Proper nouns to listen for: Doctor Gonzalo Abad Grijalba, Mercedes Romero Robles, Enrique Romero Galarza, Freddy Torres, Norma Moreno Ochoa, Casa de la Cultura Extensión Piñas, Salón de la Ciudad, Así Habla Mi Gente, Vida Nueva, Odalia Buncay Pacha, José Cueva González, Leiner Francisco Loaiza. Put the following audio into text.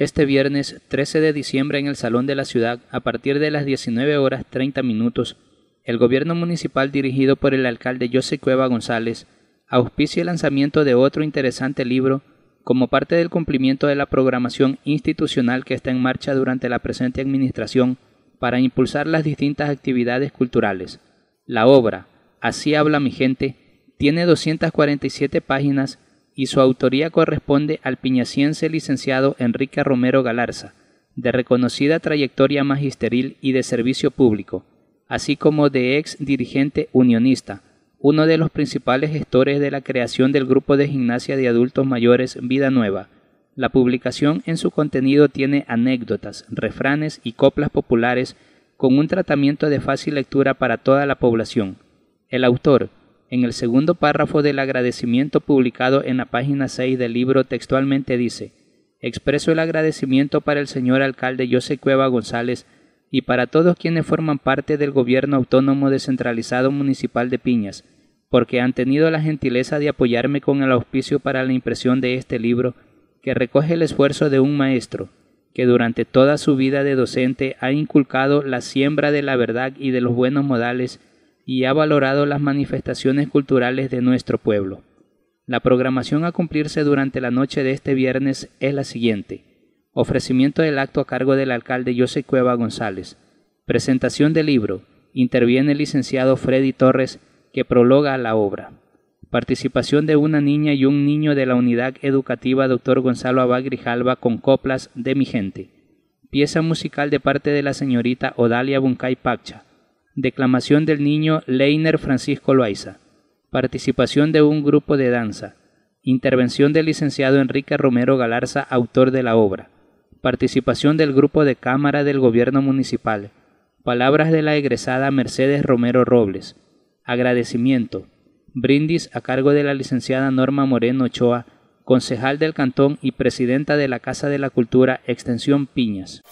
este viernes 13 de diciembre en el Salón de la Ciudad, a partir de las 19:30 el gobierno municipal dirigido por el alcalde José Cueva González auspicia el lanzamiento de otro interesante libro como parte del cumplimiento de la programación institucional que está en marcha durante la presente administración para impulsar las distintas actividades culturales. La obra, Así Habla Mi Gente, tiene 247 páginas y su autoría corresponde al piñaciense licenciado Enrique Romero Galarza, de reconocida trayectoria magisteril y de servicio público, así como de ex dirigente unionista, uno de los principales gestores de la creación del grupo de gimnasia de adultos mayores Vida Nueva. La publicación en su contenido tiene anécdotas, refranes y coplas populares con un tratamiento de fácil lectura para toda la población. El autor, en el segundo párrafo del agradecimiento publicado en la página 6 del libro, textualmente dice: «Expreso el agradecimiento para el señor alcalde José Cueva González y para todos quienes forman parte del Gobierno Autónomo Descentralizado Municipal de Piñas, porque han tenido la gentileza de apoyarme con el auspicio para la impresión de este libro, que recoge el esfuerzo de un maestro, que durante toda su vida de docente ha inculcado la siembra de la verdad y de los buenos modales y ha valorado las manifestaciones culturales de nuestro pueblo». La programación a cumplirse durante la noche de este viernes es la siguiente: ofrecimiento del acto a cargo del alcalde José Cueva González. Presentación del libro. Interviene el licenciado Freddy Torres, que prologa la obra. Participación de una niña y un niño de la Unidad Educativa Doctor Gonzalo Abad Grijalba con coplas de Mi Gente. Pieza musical de parte de la señorita Odalia Buncay Pacha. Declamación del niño Leiner Francisco Loaiza. Participación de un grupo de danza. Intervención del licenciado Enrique Romero Galarza, autor de la obra. Participación del grupo de cámara del gobierno municipal. Palabras de la egresada Mercedes Romero Robles. Agradecimiento. Brindis a cargo de la licenciada Norma Moreno Ochoa, concejal del cantón y presidenta de la Casa de la Cultura Extensión Piñas.